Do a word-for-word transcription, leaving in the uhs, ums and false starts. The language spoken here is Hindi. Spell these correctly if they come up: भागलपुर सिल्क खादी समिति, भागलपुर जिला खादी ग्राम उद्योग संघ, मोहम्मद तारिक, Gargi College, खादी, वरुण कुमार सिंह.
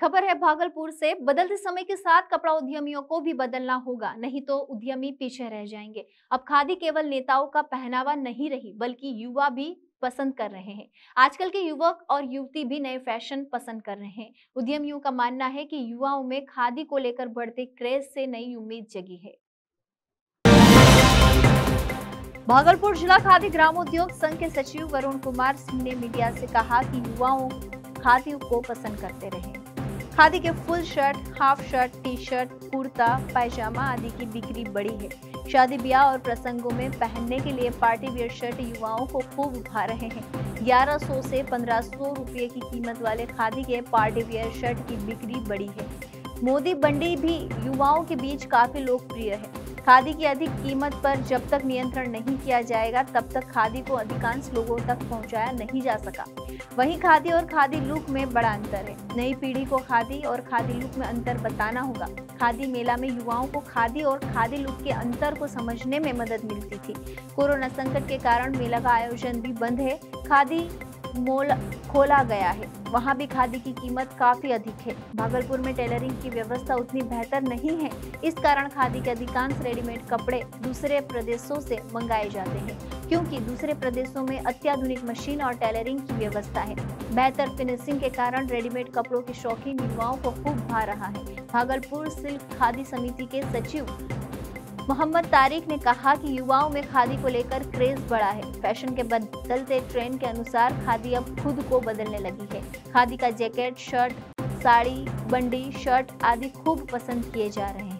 खबर है भागलपुर से। बदलते समय के साथ कपड़ा उद्यमियों को भी बदलना होगा, नहीं तो उद्यमी पीछे रह जाएंगे। अब खादी केवल नेताओं का पहनावा नहीं रही, बल्कि युवा भी पसंद कर रहे हैं। आजकल के युवक और युवती भी नए फैशन पसंद कर रहे हैं। उद्यमियों का मानना है कि युवाओं में खादी को लेकर बढ़ते क्रेज से नई उम्मीद जगी है। भागलपुर जिला खादी ग्राम उद्योग संघ के सचिव वरुण कुमार सिंह ने मीडिया से कहा कि युवाओं खादी को पसंद करते रहें। खादी के full shirt, half shirt, T shirt, kurta, pyjama आदि की बिक्री बढ़ी है। शादी ब्याह और प्रसंगों में पहनने के लिए पार्टी वेयर शर्ट युवाओं को खूब उभा रहे हैं। ग्यारह सौ से पंद्रह सौ रुपये की कीमत वाले खादी के पार्टी वेयर शर्ट की बिक्री बढ़ी है। मोदी बंडी भी युवाओं के बीच काफी लोकप्रिय है। खादी की अधिक कीमत पर जब तक नियंत्रण नहीं किया जाएगा, तब तक खादी को अधिकांश लोगों तक पहुंचाया नहीं जा सका। वहीं खादी और खादी लुक में बड़ा अंतर है। नई पीढ़ी को खादी और खादी लुक में अंतर बताना होगा। खादी मेला में युवाओं को खादी और खादी लुक के अंतर को समझने में मदद मिलती थी। कोरोना संकट के कारण मेला का आयोजन भी बंद है। खादी मॉल खोला गया है, वहाँ भी खादी की कीमत काफी अधिक है। भागलपुर में टेलरिंग की व्यवस्था उतनी बेहतर नहीं है, इस कारण खादी के अधिकांश रेडीमेड कपड़े दूसरे प्रदेशों से मंगाए जाते हैं, क्योंकि दूसरे प्रदेशों में अत्याधुनिक मशीन और टेलरिंग की व्यवस्था है। बेहतर फिनिशिंग के कारण रेडीमेड कपड़ों के शौकीन युवाओं को खूब भा रहा है। भागलपुर सिल्क खादी समिति के सचिव मोहम्मद तारिक ने कहा कि युवाओं में खादी को लेकर क्रेज बढ़ा है। फैशन के बदलते ट्रेंड के अनुसार खादी अब खुद को बदलने लगी है। खादी का जैकेट, शर्ट, साड़ी, बंडी, शर्ट आदि खूब पसंद किए जा रहे हैं।